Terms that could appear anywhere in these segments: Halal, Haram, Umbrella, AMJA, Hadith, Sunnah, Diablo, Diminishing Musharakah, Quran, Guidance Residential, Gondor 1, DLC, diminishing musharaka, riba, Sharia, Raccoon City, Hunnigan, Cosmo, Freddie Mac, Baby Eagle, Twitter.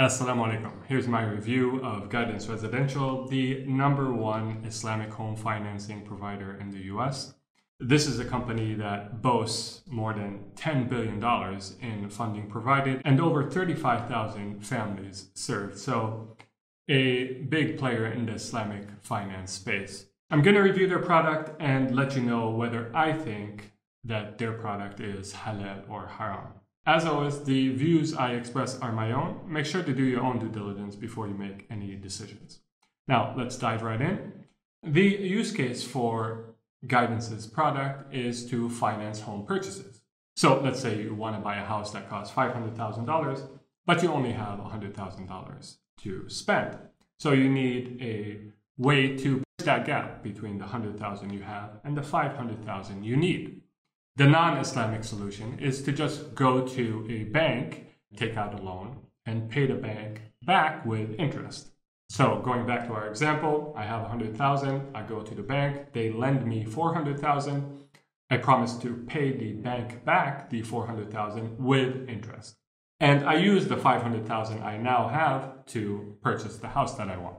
Assalamu alaikum. Here's my review of Guidance Residential, the #1 Islamic home financing provider in the US. This is a company that boasts more than $10 billion in funding provided and over 35,000 families served. So a big player in the Islamic finance space. I'm going to review their product and let you know whether I think that their product is halal or haram. As always, the views I express are my own. Make sure to do your own due diligence before you make any decisions. Now, let's dive right in. The use case for Guidance's product is to finance home purchases. So let's say you want to buy a house that costs $500,000, but you only have $100,000 to spend. So you need a way to bridge that gap between the $100,000 you have and the $500,000 you need. The non-Islamic solution is to just go to a bank, take out a loan, and pay the bank back with interest. So going back to our example, I have $100,000, I go to the bank, they lend me $400,000, I promise to pay the bank back the $400,000 with interest. And I use the $500,000 I now have to purchase the house that I want.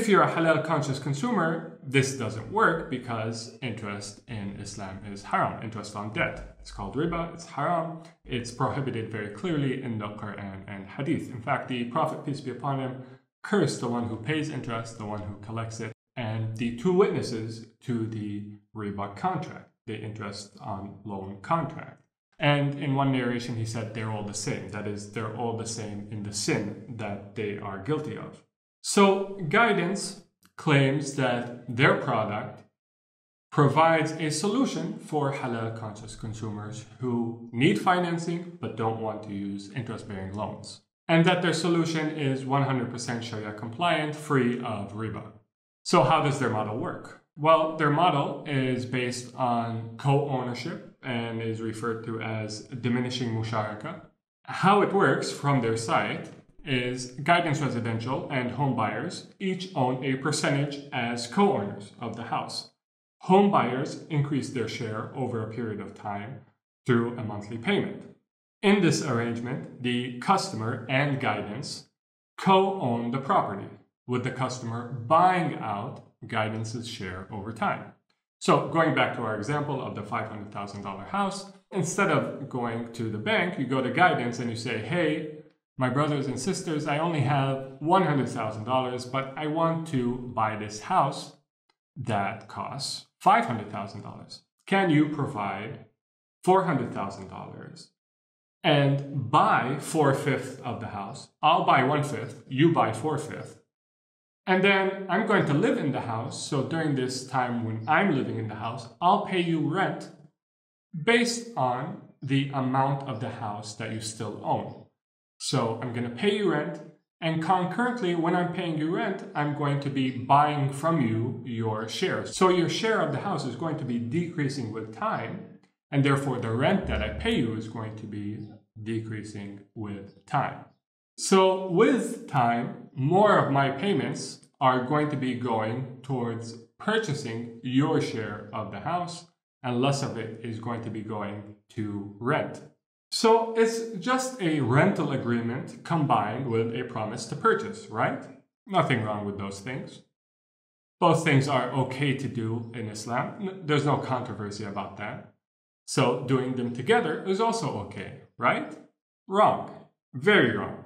If you're a halal conscious consumer, this doesn't work because interest in Islam is haram, interest on debt. It's called riba, it's haram, it's prohibited very clearly in the Quran and Hadith. In fact, the Prophet, peace be upon him, cursed the one who pays interest, the one who collects it, and the two witnesses to the riba contract, the interest on loan contract. And in one narration, he said they're all the same. That is, they're all the same in the sin that they are guilty of. So Guidance claims that their product provides a solution for halal conscious consumers who need financing but don't want to use interest-bearing loans, and that their solution is 100% Sharia compliant, free of riba. So how does their model work? Well, their model is based on co-ownership and is referred to as diminishing musharaka. How it works from their site is Guidance Residential and home buyers each own a percentage as co-owners of the house. Home buyers increase their share over a period of time through a monthly payment. In this arrangement, the customer and Guidance co-own the property, with the customer buying out Guidance's share over time. So going back to our example of the $500,000 house, instead of going to the bank, you go to Guidance and you say, hey, my brothers and sisters, I only have $100,000, but I want to buy this house that costs $500,000. Can you provide $400,000 and buy 4/5 of the house? I'll buy 1/5, you buy 4/5. And then I'm going to live in the house, so during this time when I'm living in the house, I'll pay you rent based on the amount of the house that you still own. So I'm going to pay you rent, and concurrently, when I'm paying you rent, I'm going to be buying from you your share. So your share of the house is going to be decreasing with time, and therefore the rent that I pay you is going to be decreasing with time. So with time, more of my payments are going to be going towards purchasing your share of the house, and less of it is going to be going to rent. So it's just a rental agreement combined with a promise to purchase, right? Nothing wrong with those things. Both things are okay to do in Islam. There's no controversy about that. So doing them together is also okay, right? Wrong. Very wrong.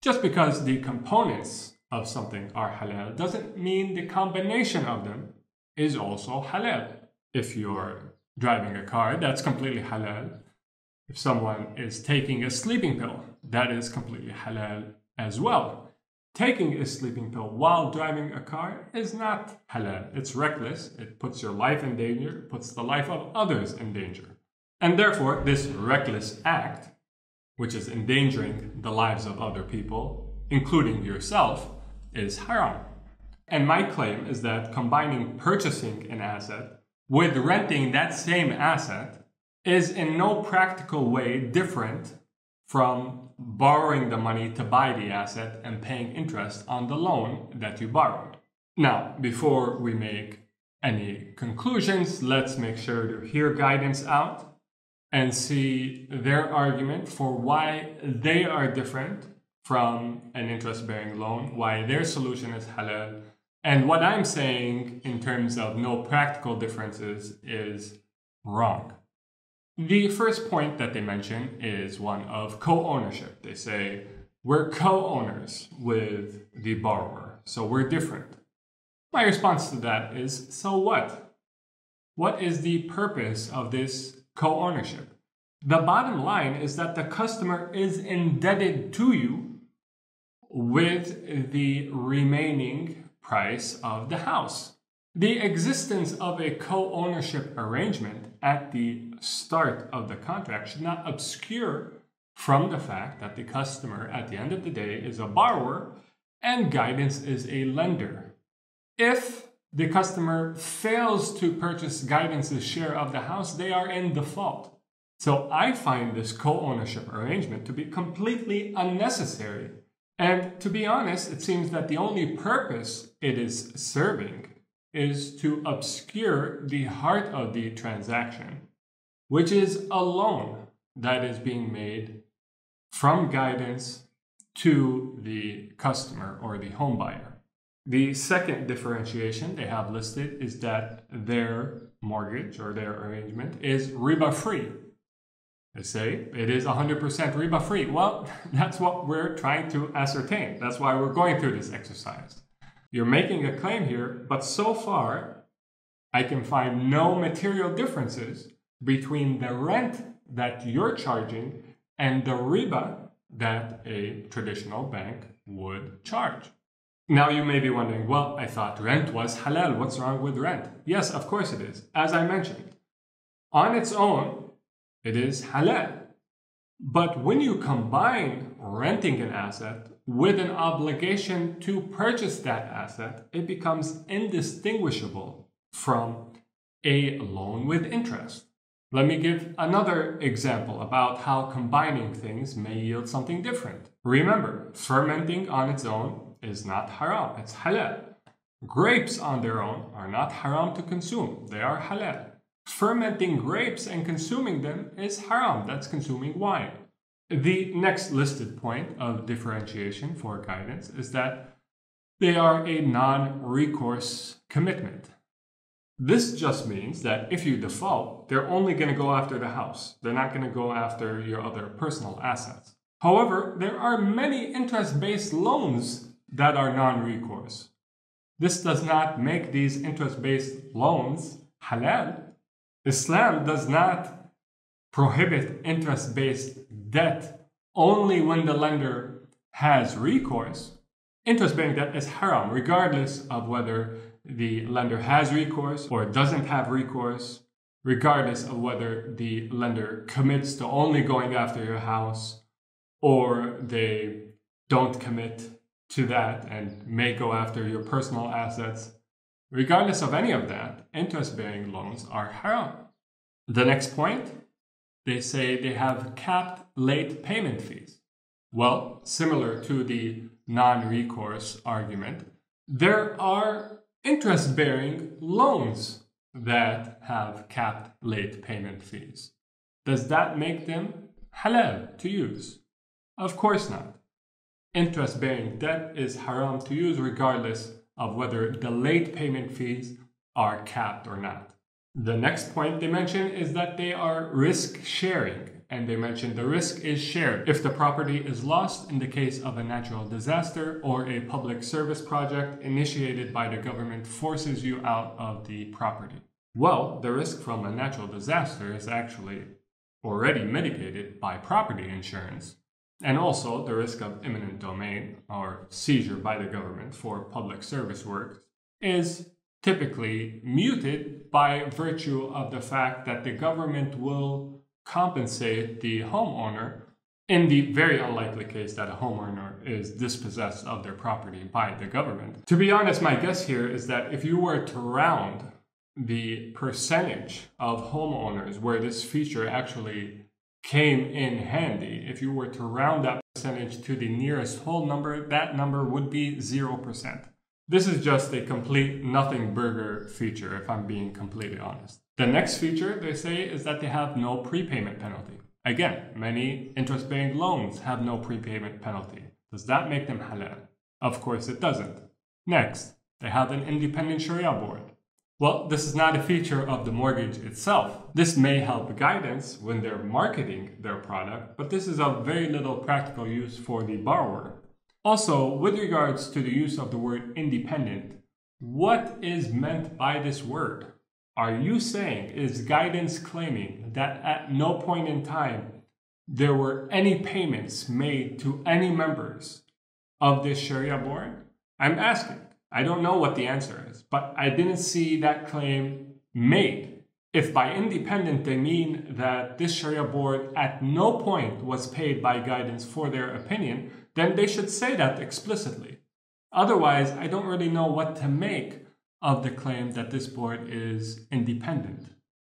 Just because the components of something are halal doesn't mean the combination of them is also halal. If you're driving a car, that's completely halal. If someone is taking a sleeping pill, that is completely halal as well. Taking a sleeping pill while driving a car is not halal. It's reckless. It puts your life in danger. It puts the life of others in danger. And therefore, this reckless act, which is endangering the lives of other people, including yourself, is haram. And my claim is that combining purchasing an asset with renting that same asset is in no practical way different from borrowing the money to buy the asset and paying interest on the loan that you borrowed. Now, before we make any conclusions, let's make sure to hear Guidance out and see their argument for why they are different from an interest-bearing loan, why their solution is halal. And what I'm saying in terms of no practical differences is wrong. The first point that they mention is one of co-ownership. They say, we're co-owners with the borrower, so we're different. My response to that is, so what? What is the purpose of this co-ownership? The bottom line is that the customer is indebted to you with the remaining price of the house. The existence of a co-ownership arrangement at the start of the contract should not obscure from the fact that the customer at the end of the day is a borrower and Guidance is a lender. If the customer fails to purchase Guidance's share of the house, they are in default. So I find this co-ownership arrangement to be completely unnecessary. And to be honest, it seems that the only purpose it is serving is to obscure the heart of the transaction, which is a loan that is being made from Guidance to the customer or the home buyer. The second differentiation they have listed is that their mortgage or their arrangement is riba-free. They say it is 100% riba-free. Well, that's what we're trying to ascertain. That's why we're going through this exercise. You're making a claim here, but so far, I can find no material differences between the rent that you're charging and the riba that a traditional bank would charge. Now you may be wondering, well, I thought rent was halal. What's wrong with rent? Yes, of course it is. As I mentioned, on its own, it is halal. But when you combine renting an asset with an obligation to purchase that asset, it becomes indistinguishable from a loan with interest. Let me give another example about how combining things may yield something different. Remember, fermenting on its own is not haram, it's halal. Grapes on their own are not haram to consume, they are halal. Fermenting grapes and consuming them is haram, that's consuming wine. The next listed point of differentiation for Guidance is that they are a non-recourse commitment. This just means that if you default, they're only going to go after the house. They're not going to go after your other personal assets. However, there are many interest-based loans that are non-recourse. This does not make these interest-based loans halal. Islam does not prohibit interest-based debt only when the lender has recourse. Interest-bearing debt is haram, regardless of whether the lender has recourse or doesn't have recourse, regardless of whether the lender commits to only going after your house or they don't commit to that and may go after your personal assets. Regardless of any of that, interest-bearing loans are haram. The next point, they say they have capped late payment fees. Well, similar to the non-recourse argument, there are interest-bearing loans that have capped late payment fees. Does that make them halal to use? Of course not. Interest-bearing debt is haram to use regardless of whether the late payment fees are capped or not. The next point they mention is that they are risk sharing, and they mention the risk is shared if the property is lost in the case of a natural disaster or a public service project initiated by the government forces you out of the property. Well, the risk from a natural disaster is actually already mitigated by property insurance, and also the risk of eminent domain or seizure by the government for public service work is typically muted by virtue of the fact that the government will compensate the homeowner in the very unlikely case that a homeowner is dispossessed of their property by the government. To be honest, my guess here is that if you were to round the percentage of homeowners where this feature actually came in handy, if you were to round that percentage to the nearest whole number, that number would be 0%. This is just a complete nothing burger feature, if I'm being completely honest. The next feature they say is that they have no prepayment penalty. Again, many interest-bearing loans have no prepayment penalty. Does that make them halal? Of course it doesn't. Next, they have an independent Sharia board. Well, this is not a feature of the mortgage itself. This may help Guidance when they're marketing their product, but this is of very little practical use for the borrower. Also, with regards to the use of the word independent, what is meant by this word? Are you saying, is Guidance claiming that at no point in time there were any payments made to any members of this Sharia board? I'm asking. I don't know what the answer is, but I didn't see that claim made. If by independent they mean that this Sharia board at no point was paid by Guidance for their opinion, then they should say that explicitly. Otherwise, I don't really know what to make of the claim that this board is independent.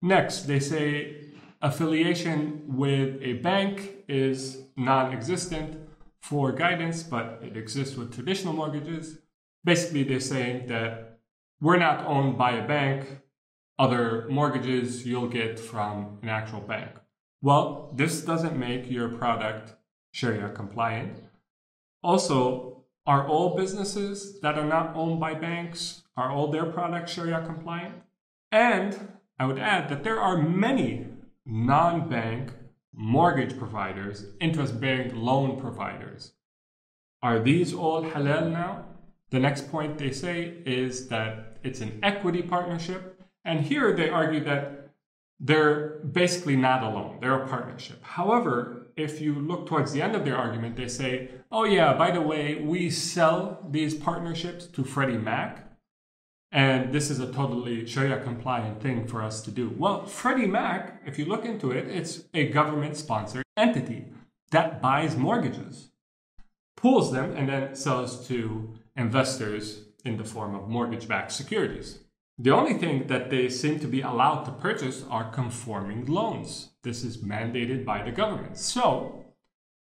Next, they say affiliation with a bank is non-existent for Guidance, but it exists with traditional mortgages. Basically, they're saying that we're not owned by a bank. Other mortgages you'll get from an actual bank. Well, this doesn't make your product Sharia compliant. Also, are all businesses that are not owned by banks, are all their products Sharia compliant? And I would add that there are many non-bank mortgage providers, interest-bearing loan providers. Are these all halal now? The next point they say is that it's an equity partnership. And here they argue that they're basically not alone. They're a partnership. However, if you look towards the end of their argument, they say, oh yeah, by the way, we sell these partnerships to Freddie Mac. And this is a totally Sharia compliant thing for us to do. Well, Freddie Mac, if you look into it, it's a government sponsored entity that buys mortgages, pools them, and then sells to investors in the form of mortgage-backed securities. The only thing that they seem to be allowed to purchase are conforming loans. This is mandated by the government. So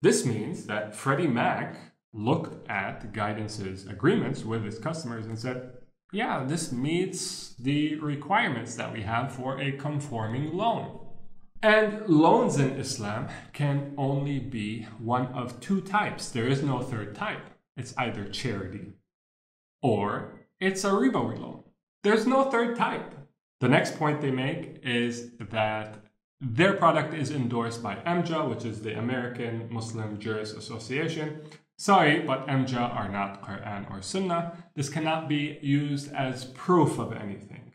this means that Freddie Mac looked at Guidance's agreements with his customers and said, yeah, this meets the requirements that we have for a conforming loan. And loans in Islam can only be one of two types. There is no third type. It's either charity or it's a riba loan. There's no third type. The next point they make is that their product is endorsed by AMJA, which is the American Muslim Jurists Association. Sorry, but AMJA are not Quran or Sunnah. This cannot be used as proof of anything.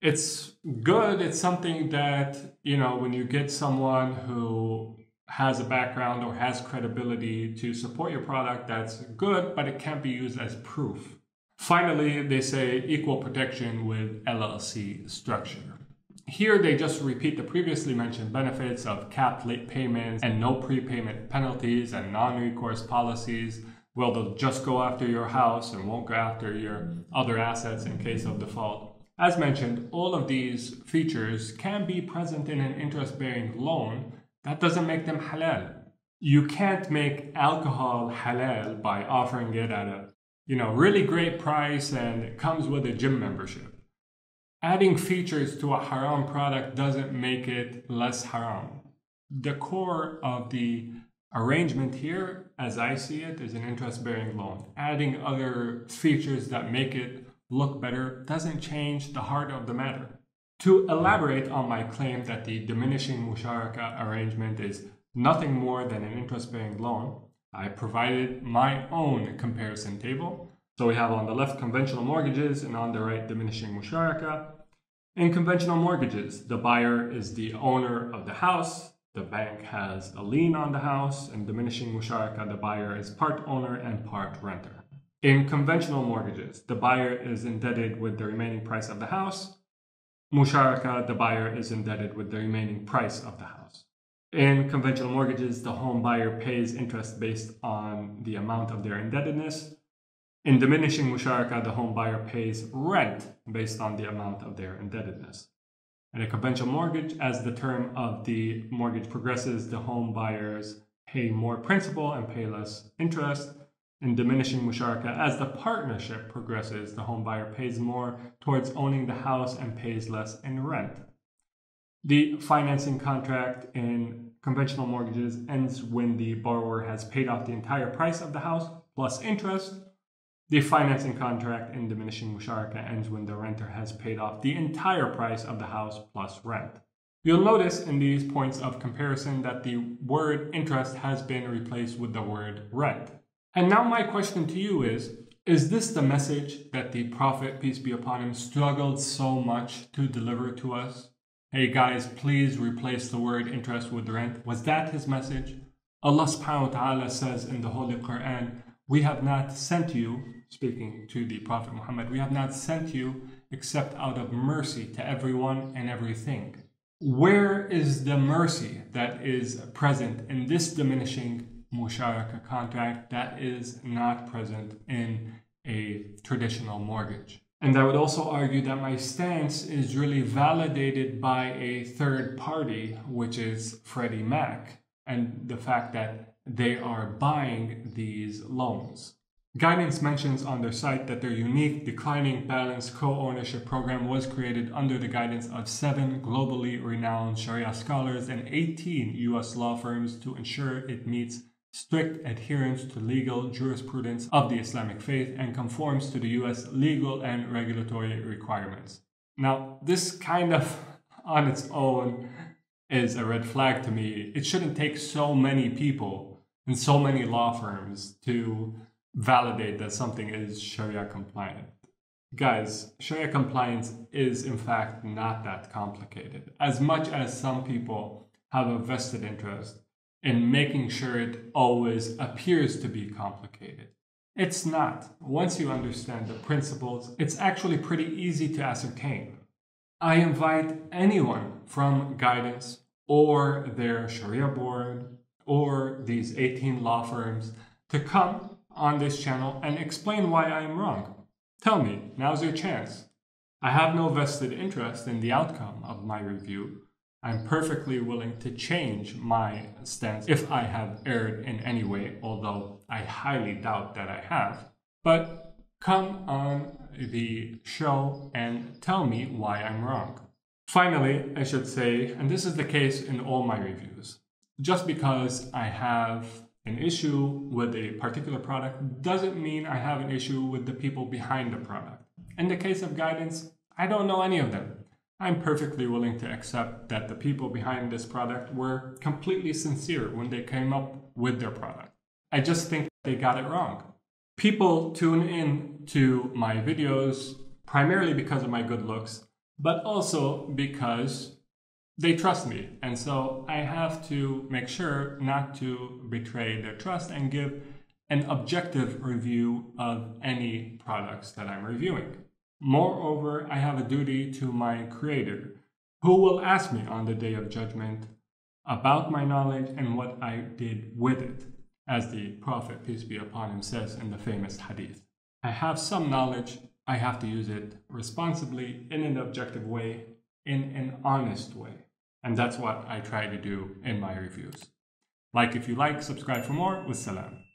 It's good. It's something that, you know, when you get someone who has a background or has credibility to support your product, that's good, but it can't be used as proof. Finally, they say equal protection with LLC structure. Here, they just repeat the previously mentioned benefits of capped late payments and no prepayment penalties and non-recourse policies. Well, they'll just go after your house and won't go after your other assets in case of default. As mentioned, all of these features can be present in an interest-bearing loan. That doesn't make them halal. You can't make alcohol halal by offering it at a, you know, really great price and it comes with a gym membership. Adding features to a haram product doesn't make it less haram. The core of the arrangement here, as I see it, is an interest-bearing loan. Adding other features that make it look better doesn't change the heart of the matter. To elaborate on my claim that the diminishing musharaka arrangement is nothing more than an interest-bearing loan, I provided my own comparison table. So we have on the left conventional mortgages and on the right diminishing musharaka. In conventional mortgages, the buyer is the owner of the house, the bank has a lien on the house, and diminishing musharaka, the buyer is part owner and part renter. In conventional mortgages, the buyer is indebted with the remaining price of the house. Musharaka, the buyer is indebted with the remaining price of the house. In conventional mortgages, the home buyer pays interest based on the amount of their indebtedness. In diminishing musharaka, the home buyer pays rent based on the amount of their indebtedness. In a conventional mortgage, as the term of the mortgage progresses, the home buyers pay more principal and pay less interest. In diminishing musharaka, as the partnership progresses, the home buyer pays more towards owning the house and pays less in rent. The financing contract in conventional mortgages ends when the borrower has paid off the entire price of the house plus interest. The financing contract in diminishing musharaka ends when the renter has paid off the entire price of the house plus rent. You'll notice in these points of comparison that the word interest has been replaced with the word rent. And now my question to you is this the message that the Prophet, peace be upon him, struggled so much to deliver to us? Hey guys, please replace the word interest with rent. Was that his message? Allah subhanahu wa ta'ala says in the Holy Quran, we have not sent you, speaking to the Prophet Muhammad, we have not sent you except out of mercy to everyone and everything. Where is the mercy that is present in this diminishing musharaka contract that is not present in a traditional mortgage? And I would also argue that my stance is really validated by a third party, which is Freddie Mac, and the fact that they are buying these loans. Guidance mentions on their site that their unique declining balance co-ownership program was created under the guidance of 7 globally renowned Sharia scholars and 18 U.S. law firms to ensure it meets strict adherence to legal jurisprudence of the Islamic faith and conforms to the U.S. legal and regulatory requirements. Now, this kind of on its own is a red flag to me. It shouldn't take so many people and so many law firms to validate that something is Sharia compliant. Guys, Sharia compliance is in fact not that complicated. As much as some people have a vested interest in making sure it always appears to be complicated, it's not. Once you understand the principles, it's actually pretty easy to ascertain. I invite anyone from Guidance or their Sharia board or these 18 law firms to come on this channel and explain why I am wrong. Tell me, now's your chance. I have no vested interest in the outcome of my review. I'm perfectly willing to change my stance if I have erred in any way, although I highly doubt that I have. But come on the show and tell me why I'm wrong. Finally, I should say, and this is the case in all my reviews, just because I have an issue with a particular product doesn't mean I have an issue with the people behind the product. In the case of Guidance, I don't know any of them. I'm perfectly willing to accept that the people behind this product were completely sincere when they came up with their product. I just think they got it wrong. People tune in to my videos primarily because of my good looks, but also because they trust me, and so I have to make sure not to betray their trust and give an objective review of any products that I'm reviewing. Moreover, I have a duty to my Creator, who will ask me on the Day of Judgment about my knowledge and what I did with it, as the Prophet, peace be upon him, says in the famous Hadith. I have some knowledge, I have to use it responsibly, in an objective way, in an honest way. And that's what I try to do in my reviews. Like if you like, subscribe for more. Wassalam.